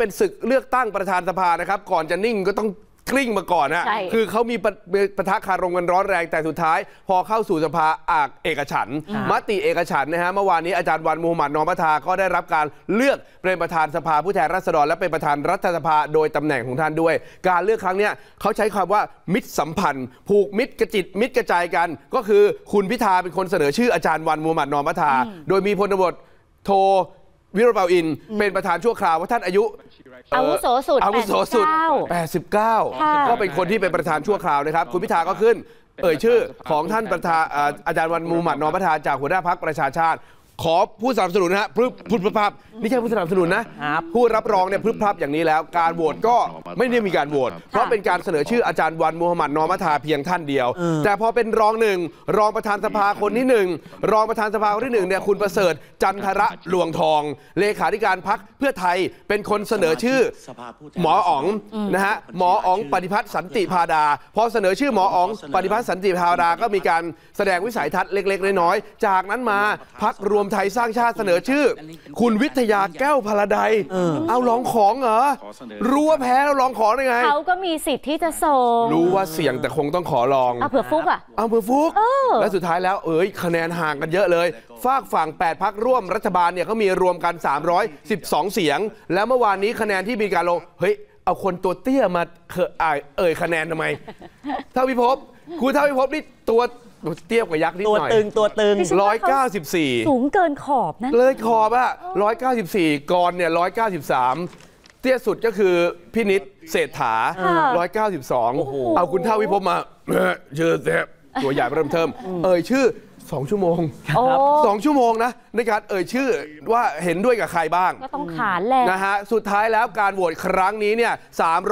เป็นศึกเลือกตั้งประธานสภานะครับก่อนจะนิ่งก็ต้องกลิ้งมาก่อนนะคือเขามีปะทะคารมกันร้อนแรงแต่สุดท้ายพอเข้าสู่สภาเอกฉันท์มติเอกฉันท์นะฮะเมื่อวานนี้อาจารย์วันมูฮัมหมัดนอมทาก็ได้รับการเลือกเป็นประธานสภาผู้แทนราษฎรและเป็นประธานรัฐสภาโดยตำแหน่งของท่านด้วยการเลือกครั้งเนี้ยเขาใช้คำว่ามิตรสัมพันธ์ผูกมิตรกระจิตมิตรกระจายกันก็คือคุณพิธาเป็นคนเสนอชื่ออาจารย์วันมูฮัมหมัดนอมทาโดยมีพลตำรวจโทวิโรจน์ เปาอินทร์เป็นประธานชั่วคราวว่าท่านอายุอาวุโสสุด89ก็เป็นคนที่เป็นประธานชั่วคราวนะครับคุณพิธาก็ขึ้นเอ่ยชื่อของท่านประธานอาจารย์วันมูฮัมหมัดนอมทาจากหัวหน้าพรรคประชาชาติขอผู้สนับสนุนนะฮะพรึบพรับไม่ใช่ผู้สนับสนุนนะผู้รับรองเนี่ยพรึบพรับอย่างนี้แล้วการโหวตก็ไม่ได้มีการโหวตเพราะเป็นการเสนอชื่ออาจารย์วันมูฮัมหมัดนอมทาเพียงท่านเดียวแต่พอเป็นรองหนึ่งรองประธานสภาคนที่หนึ่งรองประธานสภาคนที่หนึ่งเนี่ยคุณประเสริฐจันทระหลวงทองเลขาธิการพรรคเพื่อไทยเป็นคนเสนอชื่อหมออ๋องนะฮะหมออ๋องปฏิพัฒน์สันติพาดาพอเสนอชื่อหมออ๋องปฏิพัฒน์สันติพาดาก็มีการแสดงวิสัยทัศน์เล็กๆน้อยๆจากนั้นมาพรรครวมไทยสร้างชาติเสนอชื่อคุณวิทยาแก้วพลาดัยเอาลองของเหรอรู้ว่าแพ้แล้วลองของได้ไงเขาก็มีสิทธิ์ที่จะส่งรู้ว่าเสี่ยงแต่คงต้องขอลองเอาเผื่อฟุกอ่ะเอาเผื่อฟุกและสุดท้ายแล้วคะแนนห่างกันเยอะเลยฝากฝั่ง8พรรคร่วมรัฐบาลเนี่ยเขามีรวมกัน312เสียงแล้วเมื่อวานนี้คะแนนที่มีการลงเอาคนตัวเตี้ยมาคะแนนทำไมเท่าพิภพครูเท่าพิภพนี่ตัวเตี้ยกว่ายักษ์นิดหน่อยตัวตึง194สูงเกินขอบนะเลยขอบอะ194ก่อนเนี่ย193เตี้ยสุดก็คือพี่นิดเศรษฐา192เอาคุณเท่าวิภพมาเจอแซบตัวใหญ่เริ่มเทิมชื่อ2 ชั่วโมง2 ชั่วโมงนะในการชื่อว่าเห็นด้วยกับใครบ้างก็ต้องขานแหละนะฮะสุดท้ายแล้วการโหวตครั้งนี้เนี่ย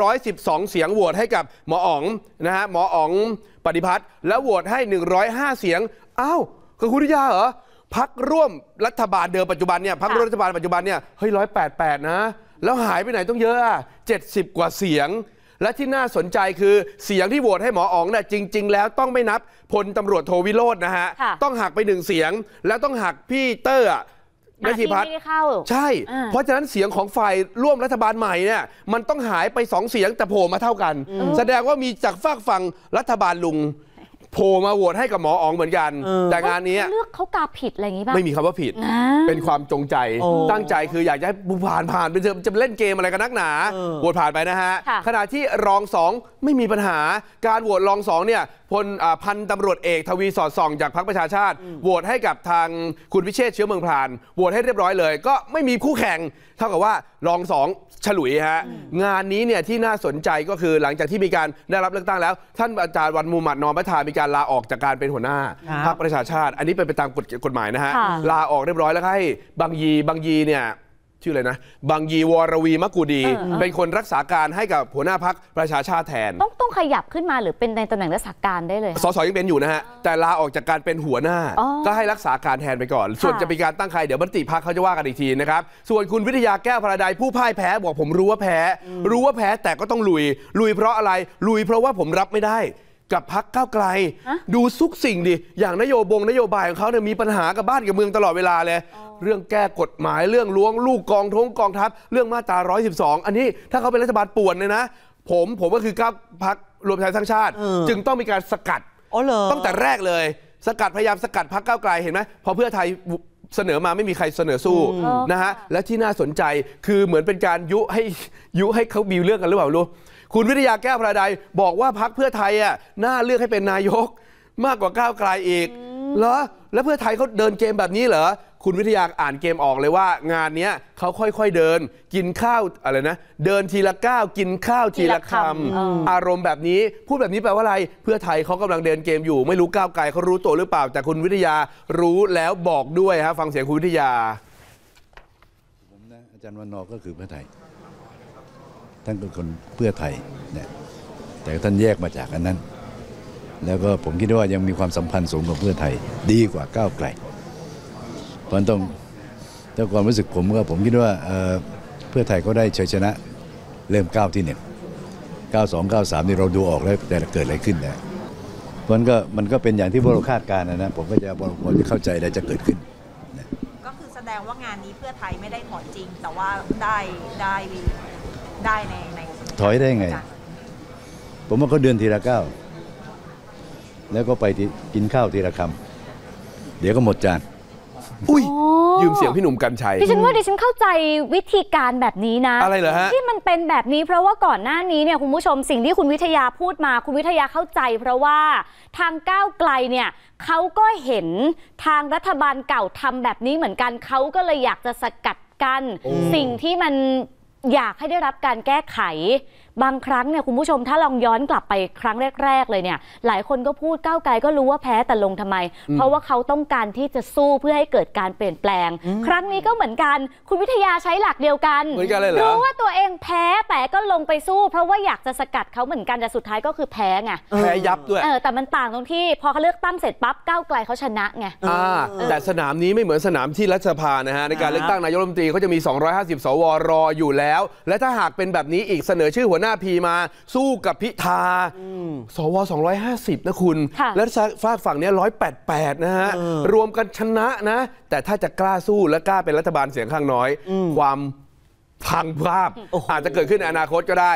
312เสียงโหวตให้กับหมออ๋องนะฮะหมออ๋องปฏิพัฒน์แล้วโหวตให้105เสียงอ้าวคือคุณวิทยาเหรอพรรคร่วมรัฐบาลเดิมปัจจุบันเนี่ยพรรคร่วมรัฐบาลปัจจุบันเนี่ย188นะแล้วหายไปไหนต้องเยอะ70กว่าเสียงและที่น่าสนใจคือเสียงที่โหวตให้หมออ๋องเนี่ยจริงๆแล้วต้องไม่นับพลตำรวจโทวิโรจน์นะฮะต้องหักไป1เสียงแล้วต้องหักพี่เตอร์นาทีพัฒน์ใช่เพราะฉะนั้นเสียงของฝ่ายร่วมรัฐบาลใหม่เนี่ยมันต้องหายไป2เสียงแต่โผล่มาเท่ากันแสดงว่ามีจากฝากฝั่งรัฐบาลลุงโผล่มาโหวตให้กับหมออ๋องเหมือนกันแต่งานนี้เลือกเขากาผิดอะไรอย่างนี้บ้างไม่มีคำว่าผิดเป็นความจงใจตั้งใจคืออยากจะให้ผ่านไปจะเล่นเกมอะไรกันนักหนาโหวตผ่านไปนะฮะขณะที่รอง2ไม่มีปัญหาการโหวตรอง2เนี่ยพันตำรวจเอกทวีสอดส่องจากพรรคประชาชาติโหวตให้กับทางคุณวิเชษฐ์เชื้อเมืองพรานโหวตให้เรียบร้อยเลยก็ไม่มีคู่แข่งเท่ากับว่ารอง2ฉลุยฮะงานนี้เนี่ยที่น่าสนใจก็คือหลังจากที่มีการได้รับเลือกตั้งแล้วท่านอาจารย์วันมูฮัมหมัดนอมทามีการลาออกจากการเป็นหัวหน้าพรรคประชาชาติอันนี้เป็นไปตามกฎหมายนะฮะลาออกเรียบร้อยแล้วให้บางยีเนี่ยชื่ออะไรนะบางยีวรวีมะกูดีเป็นคนรักษาการให้กับหัวหน้าพรรคประชาชาติแทนต้องขยับขึ้นมาหรือเป็นในตำแหน่งรักษาการได้เลยสสยังเป็นอยู่นะฮะแต่ลาออกจากการเป็นหัวหน้าก็ให้รักษาการแทนไปก่อนส่วนจะมีการตั้งใครเดี๋ยวมติพรรคเขาจะว่ากันอีกทีนะครับส่วนคุณวิทยาแก้วพลาดัยผู้พ่ายแพ้บอกผมรู้ว่าแพ้แต่ก็ต้องลุยเพราะอะไรลุยเพราะว่าผมรับไม่ได้กับพรรคก้าวไกลดูซุกสิ่งดิอย่างนโยบายของเขาเนี่ยมีปัญหากับบ้านกับเมืองตลอดเวลาเลยเรื่องแก้กฎหมายเรื่องล้วงลูกกองทัพเรื่องมาตรา112อันนี้ถ้าเขาเป็นรัฐบาลป่วนเลยนะผมก็คือก้าวพรรครวมไทยสร้างชาติจึงต้องมีการสกัดตั้งแต่แรกเลยสกัดพยายามสกัดพรรคก้าวไกลเห็นไหมพอเพื่อไทยเสนอมาไม่มีใครเสนอสู้นะฮะและที่น่าสนใจคือเหมือนเป็นการยุให้เขาบิวเรื่องกันหรือเปล่ารู้คุณวิทยาแก้วพลาดัยบอกว่าพรรคเพื่อไทยอ่ะน่าเลือกให้เป็นนายกมากกว่าก้าวไกลอีกเหรอแล้วเพื่อไทยเขาเดินเกมแบบนี้เหรอคุณวิทยาอ่านเกมออกเลยว่างานนี้เขาค่อยๆเดินกินข้าวอะไรนะเดินทีละก้าวกินข้าวทีละคำอารมณ์แบบนี้พูดแบบนี้แปลว่าอะไรเพื่อไทยเขากำลังเดินเกมอยู่ไม่รู้ก้าวไกลเขารู้ตัวหรือเปล่าแต่คุณวิทยารู้แล้วบอกด้วยฮะฟังเสียงคุณวิทยาผมนะอาจารย์วันนอก็คือเพื่อไทยท่านเป็นคนเพื่อไทยเนี่ยแต่ท่านแยกมาจากอันนั้นแล้วก็ผมคิดว่ายังมีความสัมพันธ์สูงกับเพื่อไทยดีกว่าก้าวไกลเพราะต้องถ้าความรู้สึกผมก็ผมคิดว่าเพื่อไทยก็ได้ชัยชนะเริ่มก้าวที่1 92 93นี่เราดูออกแล้วแต่เกิดอะไรขึ้นนะเพราะนั้นก็มันก็เป็นอย่างที่พวกเราคาดการณ์นะผมก็จะเข้าใจอะไรจะเกิดขึ้นก็คือแสดงว่างานนี้เพื่อไทยไม่ได้ถอนจริงแต่ว่าได้ ได้ในถอยได้ไงผมว่าเขาเดินทีละก้าวแล้วก็ไปกินข้าวทีละคำเดี๋ยวก็หมดจานอุ้ยยืมเสียงพี่หนุ่มกัญชัยดิฉันว่าดิฉันเข้าใจวิธีการแบบนี้นะอะไรเหรอฮะที่มันเป็นแบบนี้เพราะว่าก่อนหน้านี้เนี่ยคุณผู้ชมสิ่งที่คุณวิทยาพูดมาคุณวิทยาเข้าใจเพราะว่าทางก้าวไกลเนี่ยเขาก็เห็นทางรัฐบาลเก่าทำแบบนี้เหมือนกันเขาก็เลยอยากจะสกัดกั้นสิ่งที่มันอยากให้ได้รับการแก้ไขบางครั้งเนี่ยคุณผู้ชมถ้าลองย้อนกลับไปครั้งแรกๆเลยเนี่ยหลายคนก็พูดก้าวไกลก็รู้ว่าแพ้แต่ลงทำไมเพราะว่าเขาต้องการที่จะสู้เพื่อให้เกิดการเปลี่ยนแปลงครั้งนี้ก็เหมือนกันคุณวิทยาใช้หลักเดียวกันรู้ว่าตัวเองแพ้แต่ก็ลงไปสู้เพราะว่าอยากจะสกัดเขาเหมือนกันแต่สุดท้ายก็คือแพ้ไงแพ้ยับด้วยแต่มันต่างตรงที่พอเขาเลือกตั้งเสร็จปั๊บก้าวไกลเขาชนะไงแต่สนามนี้ไม่เหมือนสนามที่รัฐสภานะฮะในการเลือกตั้งนายกรัฐมนตรีเขาจะมี250 สวรออยู่แล้วและถ้าหากเป็นแบบนี้อีกเสนอชื่อหัวหน้าพีมาสู้กับพิธาสว250นะคุณและฟาดฝั่งนี้188นะฮะรวมกันชนะนะแต่ถ้าจะกล้าสู้และกล้าเป็นรัฐบาลเสียงข้างน้อยความพังภาพอาจจะเกิดขึ้นในอนาคตก็ได้